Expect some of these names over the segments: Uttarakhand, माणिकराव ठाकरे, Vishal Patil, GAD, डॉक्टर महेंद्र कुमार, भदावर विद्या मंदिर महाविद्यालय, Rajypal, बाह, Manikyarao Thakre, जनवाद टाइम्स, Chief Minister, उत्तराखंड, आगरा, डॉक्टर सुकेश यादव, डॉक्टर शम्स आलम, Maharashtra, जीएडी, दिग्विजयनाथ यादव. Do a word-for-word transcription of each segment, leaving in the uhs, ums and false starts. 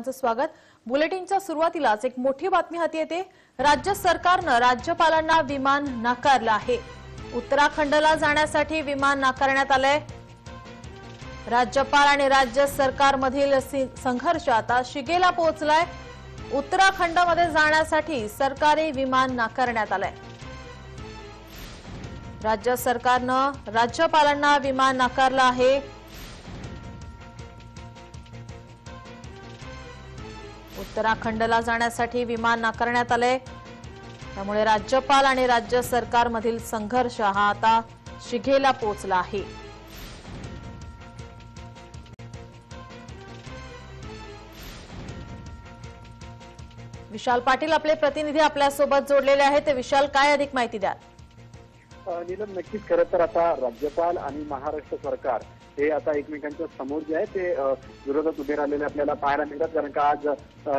स्वागत बुलेटिनच्या सुरुवातीलाच एक मोठी बातमी हाती येते। राज्य सरकारने राज्यपालांना विमान नाकारले आहे। उत्तराखंडला जाण्यासाठी विमान नाकारण्यात आले। राज्यपाल आणि राज्य सरकारमधील संघर्ष आता शिगेला पोहोचलाय। उत्तराखंडमध्ये जाण्यासाठी सरकारी विमान नाकारण्यात आले। राज्य सरकारने राज्यपालांना विमान नाकारले आहे। उत्तराखंडला जाण्यासाठी विमान नाकारण्यात आले। त्यामुळे राज्यपाल आणि राज्य सरकार मधील संघर्ष हा आता शिगेला पोहोचला आहे। विशाल पाटील आपले प्रतिनिधी आपल्या सोबत जोडलेले आहेत। ते विशाल, काय अधिक माहिती द्या। नीलम, नक्कीच खरं तर आता राज्यपाल आणि महाराष्ट्र सरकार हे आता एकमेकांच्या समोर जे आहे ते विरोधात उभे राहिलेले आपल्याला पाहायला मिळतात। कारण का आज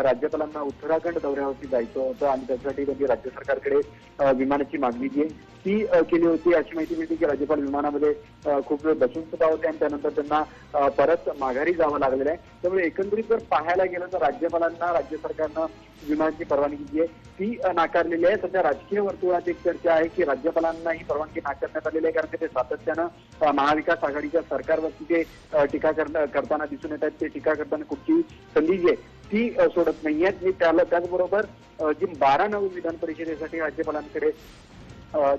राज्यपालांना उत्तराखंड दौऱ्यावरती जायचं होतं आणि त्यासाठी त्यांनी राज्य सरकारकडे विमानाची मागणी जी ती केली होती। अशी माहिती मिळते की राज्यपाल विमानामध्ये खूप वेळ बसून सुद्धा होते आणि त्यानंतर त्यांना परत माघारी जावं लागलेलं आहे। त्यामुळे एकंदरीत जर पाहायला गेलं तर राज्यपालांना राज्य सरकारनं विमानाची परवानगी जी आहे ती नाकारलेली आहे। सध्या राजकीय वर्तुळात एक चर्चा आहे की राज्यपालांना ही परवानगी नाकारण्यात आलेली आहे, कारण ते सातत्यानं महाविकास आघाडीच्या सरकारवरती जे टीका करताना दिसून येत आहेत, ते टीका करताना कुठची संधी जी आहे ती सोडत नाही आहेत। त्याला त्याचबरोबर जी बारा नऊ विधान परिषदेसाठी राज्यपालांकडे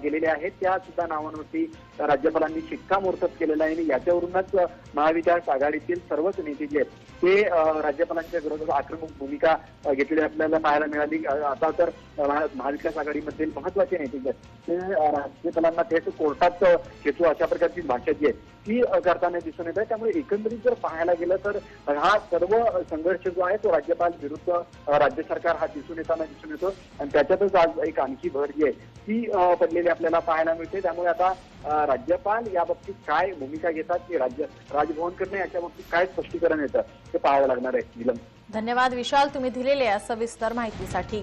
गेलेले आहेत त्या सुद्धा नावांवरती राज्यपालांनी शिक्कामोर्तब केलेलं आहे आणि याच्यावरूनच महाविकास आघाडीतील सर्वच नेते जे आहेत ते राज्यपालांच्या विरोधात आक्रमक भूमिका घेतलेली आपल्याला पाहायला मिळाली। आता तर महाविकास आघाडीमधील महत्वाचे नेते जे आहेत ते राज्यपालांना थेट कोर्टात खेचू अशा प्रकारची भाषा जी आहे ती करताना दिसून येत आहे। त्यामुळे एकंदरीत जर पाहायला गेलं तर हा सर्व संघर्ष जो आहे तो राज्यपाल विरुद्ध राज्य सरकार हा दिसून येताना दिसून येतो आणि त्याच्यातच आज एक आणखी भर जी आहे ती पडलेली आपल्याला पाहायला मिळते। त्यामुळे आता राज्यपाल या बाबतीत काय भूमिका घेतात की राज्य राजभवनकडनं याच्या बाबतीत काय स्पष्टीकरण येतं ते पाहावं लागणार आहे। नीलम, धन्यवाद विशाल तुम्ही दिलेल्या सविस्तर माहितीसाठी।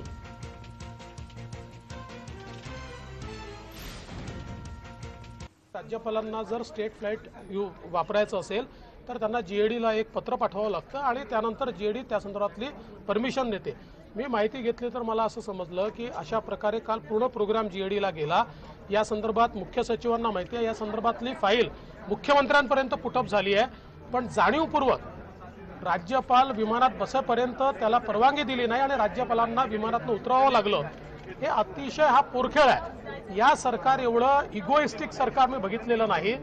राज्यपालांना जर स्टेट फ्लाईट वापरायचं असेल तर त्यांना जीएडीला एक पत्र पाठवावं लागतं आणि त्यानंतर जीएडी त्या संदर्भातली परमिशन देते। मी माहिती घेतली तर मला असं समजलं की अशा प्रकारे काल पूर्ण प्रोग्राम जीएडीला गेला। या संदर्भात मुख्य सचिवांना माहिती आहे, या संदर्भातली फाईल मुख्यमंत्र्यांपर्यंत पुटअप झाली आहे, पण जाणीवपूर्वक राज्यपाल विमानात बसेपर्यंत त्याला परवानगी दिली नाही आणि राज्यपालांना विमानातून उतरावं लागलं। हे अतिशय हा पोरखेळ आहे। या सरकार एवढं इगोइस्टिक सरकार मी बघितलेलं नाही।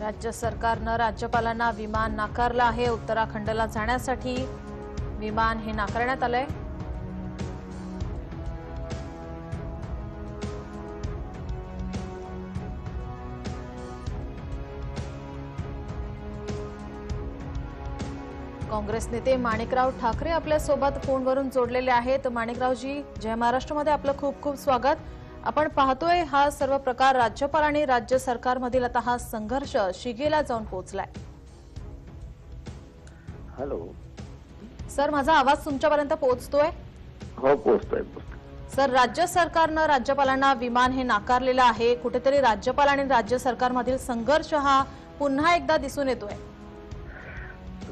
राज्य सरकारनं राज्यपालांना विमान नाकारलं आहे। उत्तराखंडला जाण्यासाठी विमान हे नाकारण्यात आलंय। काँग्रेस नेते माणिकराव ठाकरे आपल्या सोबत फोनवरून जोडलेले आहेत। माणिकरावजी, जय महाराष्ट्रमध्ये आपलं खूप खूप स्वागत। आपण पाहतोय हा सर्व प्रकार, राज्यपाल आणि राज्य सरकारमधील आता हा संघर्ष शिगेला जाऊन पोहोचलाय। हॅलो सर, माझा आवाज तुमच्यापर्यंत पोहोचतोय? हो, पोहोचतोय सर। राज्य सरकारनं राज्यपालांना विमान हे नाकारलेलं आहे। कुठेतरी राज्यपाल आणि राज्य सरकारमधील संघर्ष हा पुन्हा एकदा दिसून येतोय?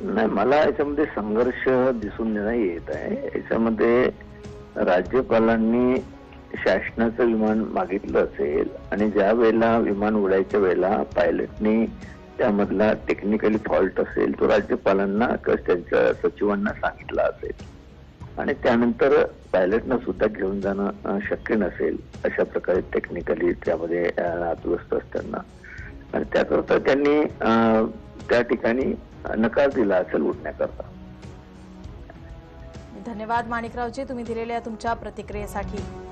नाही, मला याच्यामध्ये संघर्ष दिसून नाही येत आहे। याच्यामध्ये राज्यपालांनी शासनाचं विमान मागितलं असेल आणि ज्या वेळेला विमान उडायच्या वेळेला पायलटनी त्यामधला टेक्निकली फॉल्ट असेल तो राज्यपालांना त्यांच्या सचिवांना सांगितला असेल आणि त्यानंतर पायलटना सुद्धा घेऊन जाणं शक्य नसेल अशा प्रकारे टेक्निकली त्यामध्ये अदुरुस्त असताना, आणि त्याकरता त्यांनी त्या ठिकाणी नकार दिला असेल उडण्याकरता। धन्यवाद माणिकरावजी तुम्ही दिलेल्या तुमच्या प्रतिक्रियेसाठी।